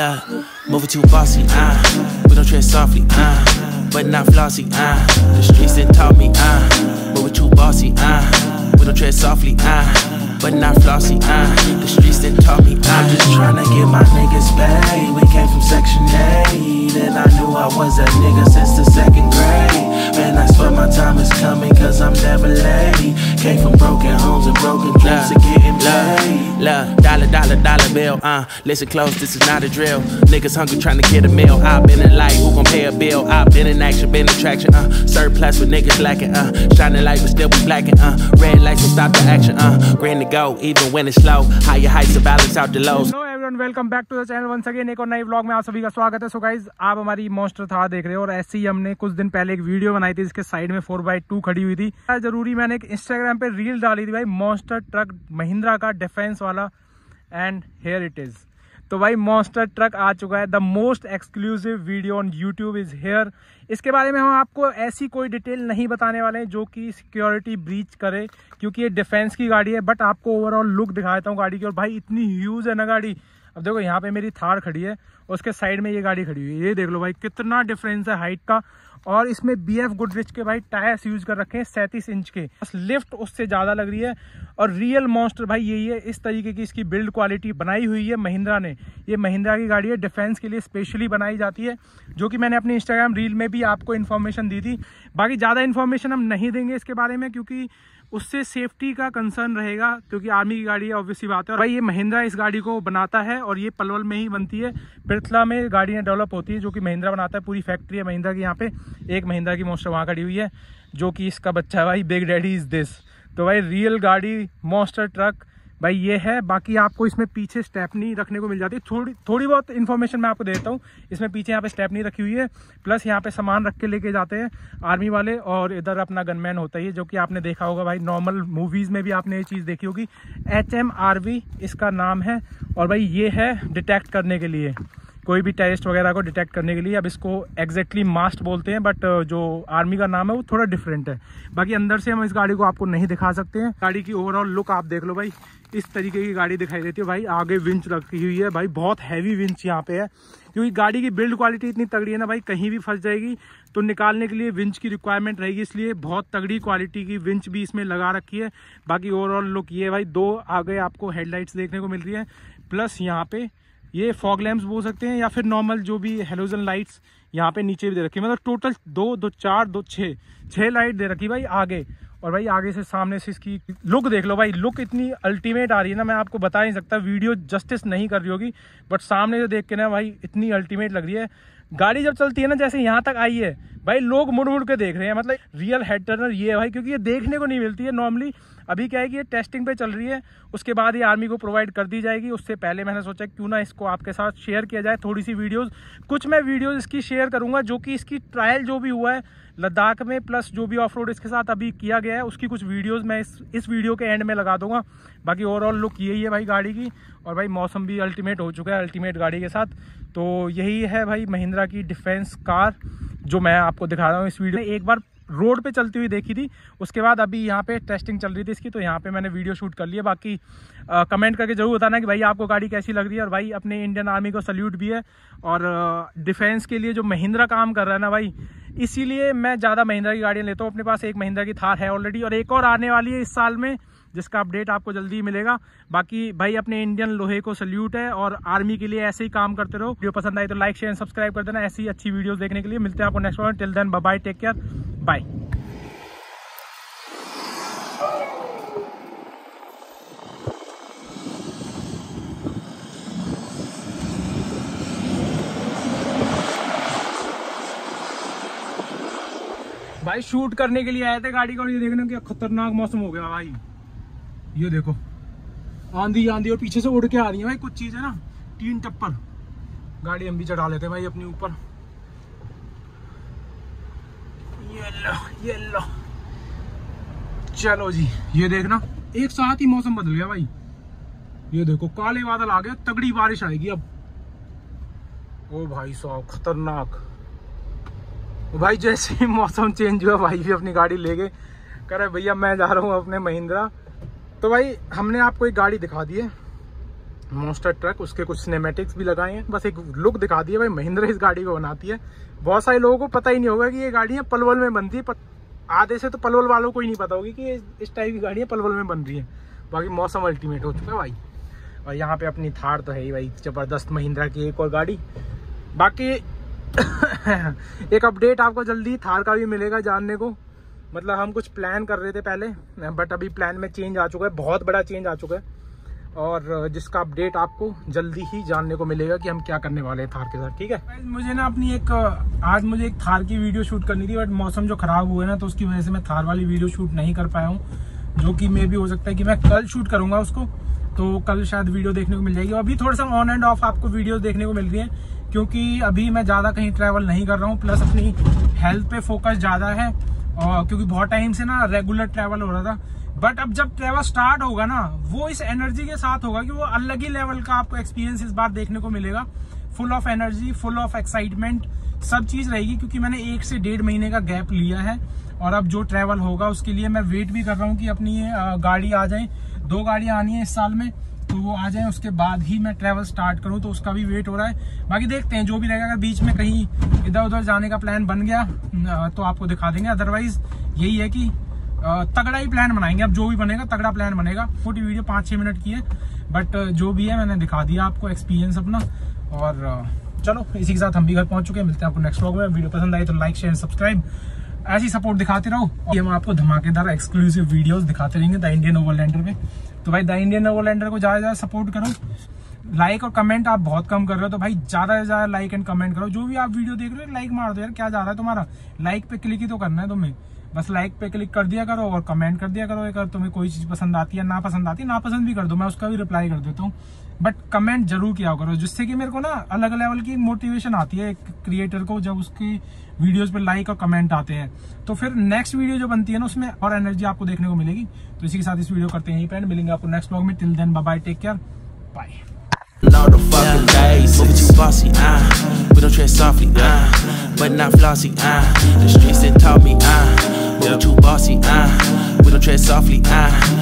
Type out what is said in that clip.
Nah, moving too bossy, we don't tread softly, but not flossy, the streets didn't taught me, moving too bossy, we don't tread softly, but not flossy, the streets didn't taught me, I'm just tryna get my niggas paid. We came from Section 8, and I knew I was a nigga since the second grade. Man, I swear my time is coming, cause I'm never late. Came from broken homes and broken dreams to getting paid. Look, dollar bill, listen close, this is not a drill. Niggas hungry trying to get a meal. I've been in light, who gon' pay a bill? I've been in action, been in traction, surplus with niggas lacking, shining light but still be blacking, red lights will stop the action, green to go, even when it's slow. Higher heights to balance out the lows. Welcome back to the channel once again, एक और नए vlog में आप सभी का स्वागत है। So guys, आप हमारी मॉन्स्टर थार देख रहे हो और ऐसे ही हमने कुछ दिन पहले एक वीडियो बनाई थी, इसके साइड में 4x2 खड़ी हुई थी। जरूरी मैंने एक इंस्टाग्राम पे रील डाली थी भाई, मॉन्स्टर ट्रक महिंद्रा का डिफेंस वाला, एंड हेयर इट इज। तो भाई मॉन्स्टर ट्रक आ चुका है, the most exclusive video on YouTube is here. इसके बारे में हम आपको ऐसी कोई डिटेल नहीं बताने वाले हैं जो कि सिक्योरिटी ब्रीच करे, क्योंकि ये डिफेंस की गाड़ी है। बट आपको ओवरऑल लुक दिखा देता हूँ गाड़ी की। और भाई इतनी ह्यूज है ना गाड़ी, अब देखो यहाँ पे मेरी थार खड़ी है, उसके साइड में ये गाड़ी खड़ी हुई है। ये देख लो भाई कितना डिफरेंस है हाइट का। और इसमें BF गुडरिच के भाई टायर्स यूज कर रखे हैं 37 इंच के, बस लिफ्ट उससे ज़्यादा लग रही है। और रियल मॉन्स्टर भाई यही है, इस तरीके की इसकी बिल्ड क्वालिटी बनाई हुई है महिंद्रा ने। ये महिंद्रा की गाड़ी है, डिफेंस के लिए स्पेशली बनाई जाती है, जो कि मैंने अपने इंस्टाग्राम रील में भी आपको इन्फॉर्मेशन दी थी। बाकी ज़्यादा इन्फॉर्मेशन हम नहीं देंगे इसके बारे में, क्योंकि उससे सेफ्टी का कंसर्न रहेगा, क्योंकि आर्मी की गाड़ी है, ऑब्वियसली बात है। और भाई ये महिंद्रा इस गाड़ी को बनाता है और ये पलवल में ही बनती है, पिथला में गाड़ियाँ डेवलप होती है जो कि महिंद्रा बनाता है। पूरी फैक्ट्री है महिंद्रा की यहाँ पे, एक महिंद्रा की मॉन्स्टर वहाँ खड़ी हुई है जो कि इसका बच्चा है भाई, बिग डैडी इज दिस। तो भाई रियल गाड़ी मॉन्स्टर ट्रक भाई ये है। बाकी आपको इसमें पीछे स्टेपनी रखने को मिल जाती है, थोड़ी बहुत इन्फॉर्मेशन मैं आपको देता हूँ। इसमें पीछे यहाँ पे स्टेपनी रखी हुई है, प्लस यहाँ पे सामान रख के लेके जाते हैं आर्मी वाले। और इधर अपना गनमैन होता ही है, जो कि आपने देखा होगा भाई, नॉर्मल मूवीज़ में भी आपने ये चीज़ देखी होगी। HMRV इसका नाम है। और भाई ये है डिटेक्ट करने के लिए, कोई भी टेररिस्ट वगैरह को डिटेक्ट करने के लिए। अब इसको एग्जैक्टली मास्ट बोलते हैं, बट जो आर्मी का नाम है वो थोड़ा डिफरेंट है। बाकी अंदर से हम इस गाड़ी को आपको नहीं दिखा सकते हैं। गाड़ी की ओवरऑल लुक आप देख लो भाई, इस तरीके की गाड़ी दिखाई देती है भाई। आगे विंच रखी हुई है भाई, बहुत हैवी विंच यहाँ पे है, क्योंकि गाड़ी की बिल्ड क्वालिटी इतनी तगड़ी है ना भाई, कहीं भी फंस जाएगी तो निकालने के लिए विंच की रिक्वायरमेंट रहेगी, इसलिए बहुत तगड़ी क्वालिटी की विंच भी इसमें लगा रखी है। बाकी ओवरऑल लुक ये है भाई। दो आगे आपको हेडलाइट्स देखने को मिल रही है, प्लस यहाँ पे ये फॉग लैम्प्स बोल सकते हैं या फिर नॉर्मल जो भी हेलोजन लाइट्स यहाँ पे नीचे भी दे रखी है। मतलब टोटल छः लाइट दे रखी भाई आगे। और भाई आगे से सामने से इसकी लुक देख लो भाई, लुक इतनी अल्टीमेट आ रही है ना, मैं आपको बता नहीं सकता, वीडियो जस्टिस नहीं कर रही होगी, बट सामने से देख के ना भाई इतनी अल्टीमेट लग रही है गाड़ी। जब चलती है ना, जैसे यहाँ तक आई है भाई, लोग मुड़ मुड़ के देख रहे हैं, मतलब रियल हेड टर्नर ये है भाई, क्योंकि ये देखने को नहीं मिलती है नॉर्मली। अभी क्या है कि ये टेस्टिंग पे चल रही है, उसके बाद ये आर्मी को प्रोवाइड कर दी जाएगी। उससे पहले मैंने सोचा क्यों ना इसको आपके साथ शेयर किया जाए, थोड़ी सी वीडियोस, कुछ मैं वीडियोस इसकी शेयर करूँगा, जो कि इसकी ट्रायल जो भी हुआ है लद्दाख में, प्लस जो भी ऑफ रोड इसके साथ अभी किया गया है, उसकी कुछ वीडियोस मैं इस वीडियो के एंड में लगा दूंगा। बाकी ओवरऑल लुक यही है भाई गाड़ी की। और भाई मौसम भी अल्टीमेट हो चुका है, अल्टीमेट गाड़ी के साथ। तो यही है भाई महिंद्रा की डिफेंस कार जो मैं आपको दिखा रहा हूँ इस वीडियो में। एक बार रोड पे चलती हुई देखी थी, उसके बाद अभी यहाँ पे टेस्टिंग चल रही थी इसकी, तो यहाँ पे मैंने वीडियो शूट कर लिया। बाकी कमेंट करके जरूर बताना कि भाई आपको गाड़ी कैसी लग रही है। और भाई अपने इंडियन आर्मी को सल्यूट भी है, और डिफेंस के लिए जो महिंद्रा काम कर रहा है ना भाई, इसीलिए मैं ज़्यादा महिंद्रा की गाड़ियाँ लेता हूँ। अपने पास एक महिंद्रा की थार है ऑलरेडी, और एक और आने वाली है इस साल में, जिसका अपडेट आपको जल्दी ही मिलेगा। बाकी भाई अपने इंडियन लोहे को सल्यूट है, और आर्मी के लिए ऐसे ही काम करते रहो। वीडियो पसंद आए तो लाइक शेयर सब्सक्राइब कर देना। ऐसी अच्छी वीडियोस देखने के लिए मिलते हैं आपको next one. Till then bye bye, take care, bye. भाई शूट करने के लिए आए थे गाड़ी को, ये देखने क्या खतरनाक मौसम हो गया भाई। ये देखो आंधी आंधी और पीछे से उड़ के आ रही है भाई कुछ चीज़ है ना, टीन टप्पर। गाड़ी हम भी चढ़ा लेते हैं भाई अपने ऊपर। ये लो चलो जी। ये देखना एक साथ ही मौसम बदल गया भाई, ये देखो काले बादल आ गए, तगड़ी बारिश आएगी अब। ओ भाई साहब खतरनाक भाई, जैसे ही मौसम चेंज हुआ भाई भी अपनी गाड़ी ले गए, कह रहे भैया मैं जा रहा हूँ अपने महिंद्रा। तो भाई हमने आपको एक गाड़ी दिखा दी है, मॉन्स्टर ट्रक, उसके कुछ सिनेमेटिक्स भी लगाए हैं, बस एक लुक दिखा दिया भाई महिंद्रा इस गाड़ी को बनाती है। बहुत सारे लोगों को पता ही नहीं होगा कि ये गाड़ियाँ पलवल में बनती है, आधे से तो पलवल वालों को ही नहीं पता होगी कि इस टाइप की गाड़ियाँ पलवल में बन रही है। बाकी मौसम अल्टीमेट हो चुका है भाई, और यहाँ पे अपनी थार तो है ही भाई, जबरदस्त महिंद्रा की एक और गाड़ी। बाकी एक अपडेट आपको जल्दी थार का भी मिलेगा जानने को, मतलब हम कुछ प्लान कर रहे थे पहले, बट अभी प्लान में चेंज आ चुका है, बहुत बड़ा चेंज आ चुका है, और जिसका अपडेट आपको जल्दी ही जानने को मिलेगा कि हम क्या करने वाले हैं थार के साथ। ठीक है, मुझे ना अपनी आज मुझे एक थार की वीडियो शूट करनी थी, बट मौसम जो खराब हुआ है ना, तो उसकी वजह से मैं थार वाली वीडियो शूट नहीं कर पाया हूँ, जो कि मे भी हो सकता है कि मैं कल शूट करूँगा उसको, तो कल शायद वीडियो देखने को मिल जाएगी। अभी थोड़ा सा ऑन एंड ऑफ आपको वीडियो देखने को मिल रही है, क्योंकि अभी मैं ज़्यादा कहीं ट्रैवल नहीं कर रहा हूँ, प्लस अपनी हेल्थ पे फोकस ज़्यादा है, और क्योंकि बहुत टाइम से ना रेगुलर ट्रैवल हो रहा था, बट अब जब ट्रैवल स्टार्ट होगा ना, वो इस एनर्जी के साथ होगा कि वो अलग ही लेवल का आपको एक्सपीरियंस इस बार देखने को मिलेगा, full of energy, full of excitement, सब चीज़ रहेगी। क्योंकि मैंने 1 से 1.5 महीने का गैप लिया है, और अब जो ट्रैवल होगा उसके लिए मैं वेट भी कर रहा हूँ कि अपनी गाड़ी आ जाए, 2 गाड़ियाँ आनी है इस साल में, तो वो आ जाए, उसके बाद ही मैं ट्रैवल स्टार्ट करूँ, तो उसका भी वेट हो रहा है। बाकी देखते हैं जो भी रहेगा, अगर बीच में कहीं इधर उधर जाने का प्लान बन गया तो आपको दिखा देंगे, अदरवाइज यही है कि तगड़ा ही प्लान बनाएंगे, अब जो भी बनेगा तगड़ा प्लान बनेगा। छोटी वीडियो 5-6 मिनट की है, बट जो भी है मैंने दिखा दिया आपको एक्सपीरियंस अपना, और चलो इसी के साथ हम भी घर पहुंच चुके हैं, मिलते हैं आपको नेक्स्ट व्लॉग में। वीडियो पसंद आई तो लाइक शेयर सब्सक्राइब, ऐसी सपोर्ट दिखाते रहो, हम आपको धमाकेदार एक्सक्लूसिव वीडियोस दिखाते रहेंगे द इंडियन ओवरलैंडर पे। तो भाई द इंडियन ओवरलैंडर को ज़्यादा से ज़्यादा सपोर्ट करो, लाइक और कमेंट आप बहुत कम कर रहे हो, तो भाई ज़्यादा से ज़्यादा लाइक एंड कमेंट करो, जो भी आप वीडियो देख रहे हो लाइक मार दो यार, क्या जा रहा है तुम्हारा, लाइक पे क्लिक ही तो करना है तुम्हें, बस लाइक पे क्लिक कर दिया करो और कमेंट कर दिया करो। अगर तुम्हें कोई चीज़ पसंद आती है, ना पसंद आती है, ना पसंद भी कर दो, मैं उसका भी रिप्लाई कर देता हूँ, बट कमेंट जरूर किया करो, जिससे कि मेरे को ना अलग लेवल की मोटिवेशन आती है एक क्रिएटर को, जब उसकी वीडियोस पर लाइक और कमेंट आते हैं, तो फिर नेक्स्ट वीडियो जो बनती है ना उसमें और एनर्जी आपको देखने को मिलेगी। तो इसी के साथ इस वीडियो करते हैं एंड, मिलेंगे आपको नेक्स्ट व्लॉग में, till then bye bye, take care, bye. We don't tread softly,